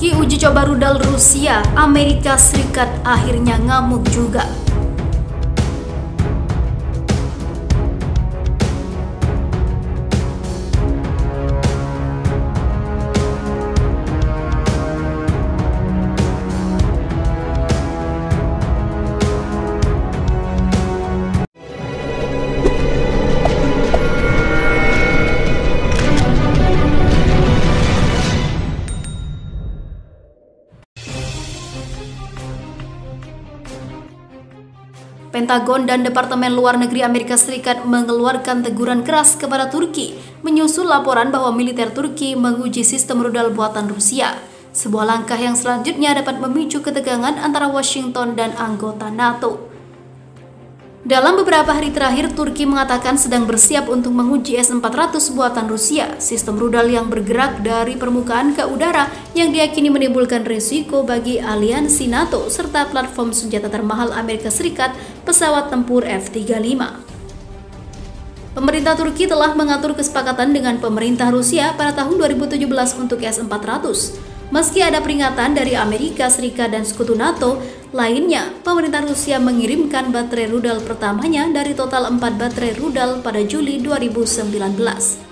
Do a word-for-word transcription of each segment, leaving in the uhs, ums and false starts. Meski uji coba rudal Rusia, Amerika Serikat akhirnya ngamuk juga. Pentagon dan Departemen Luar Negeri Amerika Serikat mengeluarkan teguran keras kepada Turki menyusul laporan bahwa militer Turki menguji sistem rudal buatan Rusia. Sebuah langkah yang selanjutnya dapat memicu ketegangan antara Washington dan anggota NATO. Dalam beberapa hari terakhir, Turki mengatakan sedang bersiap untuk menguji S empat ratus buatan Rusia, sistem rudal yang bergerak dari permukaan ke udara yang diyakini menimbulkan risiko bagi aliansi NATO serta platform senjata termahal Amerika Serikat, pesawat tempur F tiga puluh lima. Pemerintah Turki telah mengatur kesepakatan dengan pemerintah Rusia pada tahun dua ribu tujuh belas untuk S empat ratus. Meski ada peringatan dari Amerika Serikat dan sekutu NATO lainnya, pemerintah Rusia mengirimkan baterai rudal pertamanya dari total empat baterai rudal pada Juli dua ribu sembilan belas.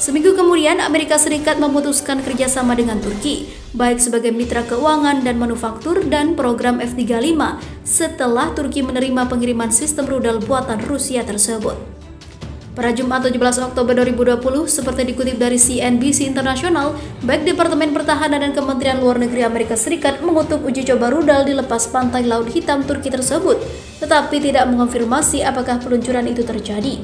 Seminggu kemudian, Amerika Serikat memutuskan kerjasama dengan Turki, baik sebagai mitra keuangan dan manufaktur dan program F tiga puluh lima, setelah Turki menerima pengiriman sistem rudal buatan Rusia tersebut. Pada Jumat tujuh belas Oktober dua ribu dua puluh, seperti dikutip dari C N B C Internasional, baik Departemen Pertahanan dan Kementerian Luar Negeri Amerika Serikat mengutuk uji coba rudal di lepas pantai Laut Hitam Turki tersebut, tetapi tidak mengonfirmasi apakah peluncuran itu terjadi.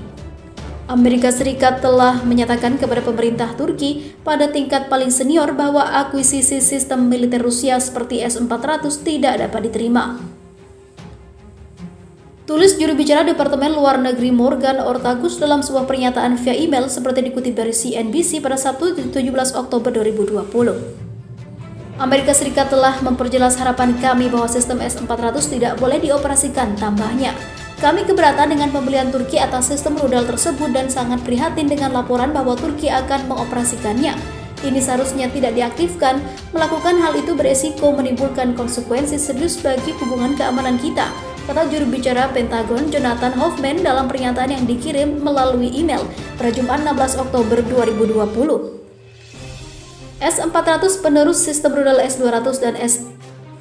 Amerika Serikat telah menyatakan kepada pemerintah Turki pada tingkat paling senior bahwa akuisisi sistem militer Rusia seperti S empat ratus tidak dapat diterima. Tulis juru bicara Departemen Luar Negeri Morgan Ortagus dalam sebuah pernyataan via email seperti dikutip dari C N B C pada Sabtu tujuh belas Oktober dua ribu dua puluh. Amerika Serikat telah memperjelas harapan kami bahwa sistem S empat ratus tidak boleh dioperasikan, tambahnya. Kami keberatan dengan pembelian Turki atas sistem rudal tersebut dan sangat prihatin dengan laporan bahwa Turki akan mengoperasikannya. Ini seharusnya tidak diaktifkan, melakukan hal itu beresiko menimbulkan konsekuensi serius bagi hubungan keamanan kita, kata juru bicara Pentagon Jonathan Hoffman dalam pernyataan yang dikirim melalui email pada Jumat enam belas Oktober dua ribu dua puluh. S empat ratus penerus sistem rudal S dua ratus dan S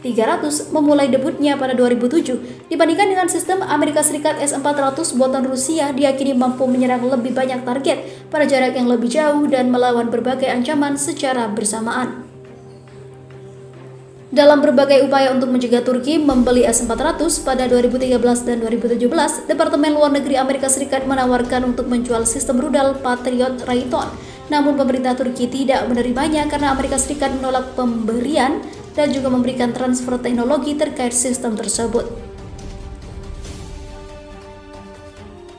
tiga ratus memulai debutnya pada dua ribu tujuh. Dibandingkan dengan sistem Amerika Serikat, S empat ratus buatan Rusia diyakini mampu menyerang lebih banyak target pada jarak yang lebih jauh dan melawan berbagai ancaman secara bersamaan. Dalam berbagai upaya untuk mencegah Turki membeli S empat ratus pada dua ribu tiga belas dan dua ribu tujuh belas, Departemen Luar Negeri Amerika Serikat menawarkan untuk menjual sistem rudal Patriot Raytheon. Namun pemerintah Turki tidak menerimanya karena Amerika Serikat menolak pemberian dan juga memberikan transfer teknologi terkait sistem tersebut.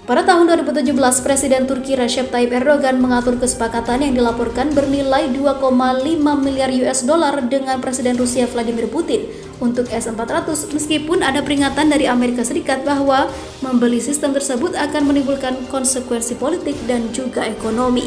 Pada tahun dua ribu tujuh belas, Presiden Turki Recep Tayyip Erdogan mengatur kesepakatan yang dilaporkan bernilai dua koma lima miliar U S dollar dengan Presiden Rusia Vladimir Putin untuk S empat ratus, meskipun ada peringatan dari Amerika Serikat bahwa membeli sistem tersebut akan menimbulkan konsekuensi politik dan juga ekonomi.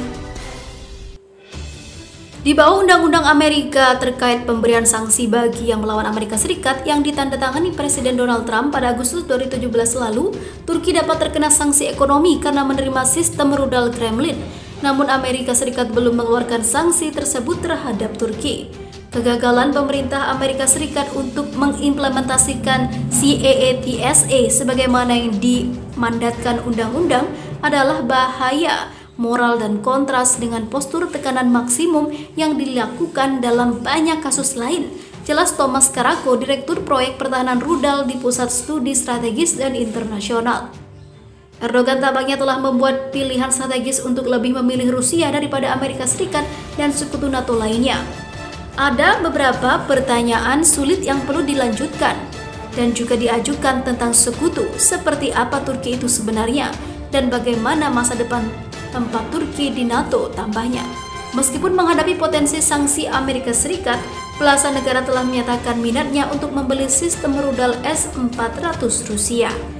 Di bawah Undang-Undang Amerika terkait pemberian sanksi bagi yang melawan Amerika Serikat yang ditandatangani Presiden Donald Trump pada Agustus dua ribu tujuh belas lalu, Turki dapat terkena sanksi ekonomi karena menerima sistem rudal Kremlin. Namun Amerika Serikat belum mengeluarkan sanksi tersebut terhadap Turki. Kegagalan pemerintah Amerika Serikat untuk mengimplementasikan C A A T S A sebagaimana yang dimandatkan undang-undang adalah bahaya moral dan kontras dengan postur tekanan maksimum yang dilakukan dalam banyak kasus lain, jelas Thomas Karako, Direktur Proyek Pertahanan Rudal di Pusat Studi Strategis dan Internasional. Erdogan tampaknya telah membuat pilihan strategis untuk lebih memilih Rusia daripada Amerika Serikat dan sekutu NATO lainnya. Ada beberapa pertanyaan sulit yang perlu dilanjutkan dan juga diajukan tentang sekutu, seperti apa Turki itu sebenarnya dan bagaimana masa depan tempat Turki di NATO, tambahnya. Meskipun menghadapi potensi sanksi Amerika Serikat, belasan negara telah menyatakan minatnya untuk membeli sistem rudal S empat ratus Rusia.